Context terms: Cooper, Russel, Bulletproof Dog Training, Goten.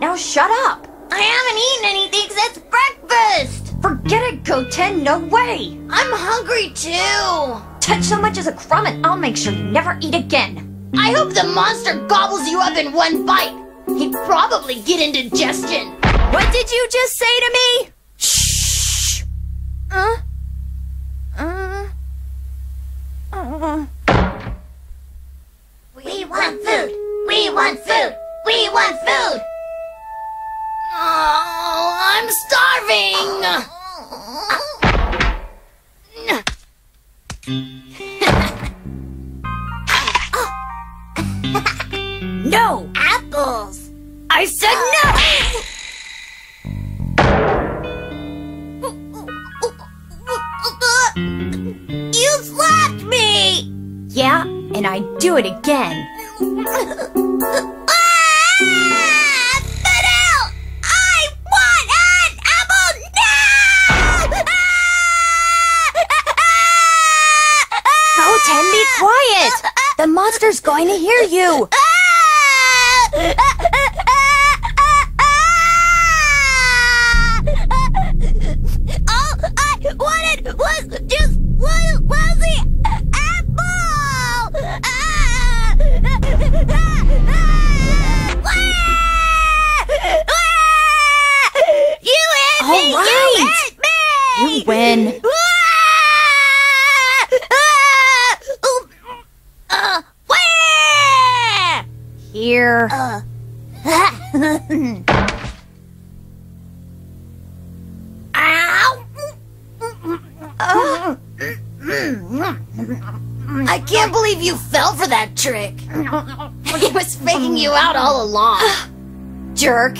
Now shut up! I haven't eaten anything since breakfast! Forget it, Goten, no way! I'm hungry too! Touch so much as a crumb and I'll make sure you never eat again! I hope the monster gobbles you up in one bite! He'd probably get indigestion! What did you just say to me? Shh! We want food! We want food! We want food! Oh, I'm starving! No! Apples! I said no! You slapped me! Yeah, and I'd do it again. Quiet! The monster's going to hear you! All I wanted was just one lousy apple! You hit me! Right. You hit me! You win! Here. I can't believe you fell for that trick. He was faking you out all along. Jerk.